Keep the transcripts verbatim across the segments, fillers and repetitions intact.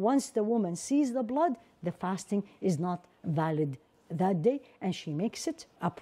once the woman sees the blood, the fasting is not valid that day, and she makes it up.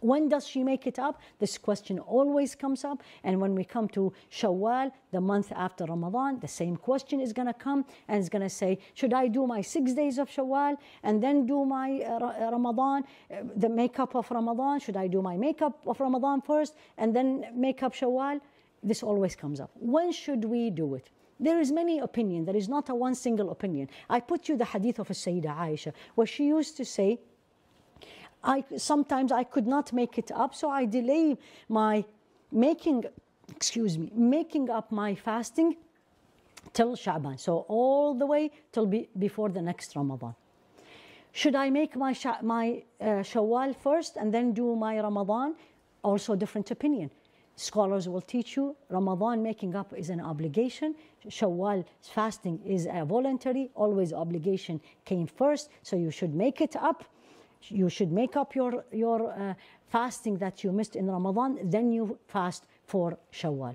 When does she make it up? This question always comes up. And when we come to Shawwal, the month after Ramadan, the same question is going to come, and it's going to say, should I do my six days of Shawwal and then do my uh, Ramadan, uh, the makeup of Ramadan? Should I do my makeup of Ramadan first and then make up Shawwal? This always comes up. When should we do it? There is many opinion. There is not a one single opinion. I put you the hadith of Sayyida Aisha, where she used to say, I, sometimes I could not make it up, so I delay my making, excuse me, making up my fasting till Sha'ban. So all the way till be, before the next Ramadan. Should I make my, my uh, Shawwal first and then do my Ramadan? Also different opinion. Scholars will teach you Ramadan making up is an obligation. Shawwal fasting is a voluntary. Always obligation came first, so you should make it up. You should make up your, your uh, fasting that you missed in Ramadan, then you fast for Shawwal.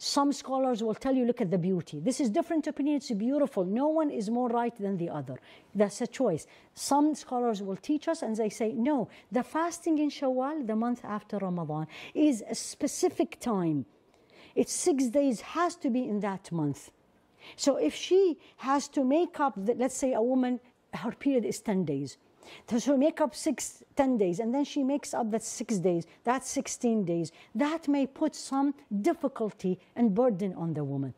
Some scholars will tell you, look at the beauty. This is different opinion, it's beautiful. No one is more right than the other. That's a choice. Some scholars will teach us and they say, no, the fasting in Shawwal, the month after Ramadan, is a specific time. It's six days, has to be in that month. So if she has to make up, the, let's say a woman, her period is ten days. So she'll make up six, ten days, and then she makes up that six days, that's sixteen days. That may put some difficulty and burden on the woman.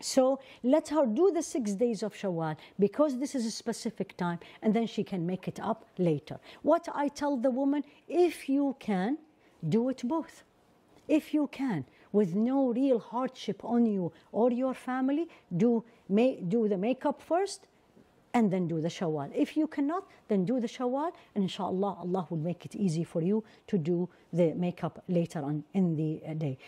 So let her do the six days of Shawwal, because this is a specific time, and then she can make it up later. What I tell the woman, if you can, do it both. If you can, with no real hardship on you or your family, do, may, do the makeup first, and then do the Shawwal. If you cannot, then do the Shawwal, and inshallah, Allah will make it easy for you to do the makeup later on in the day.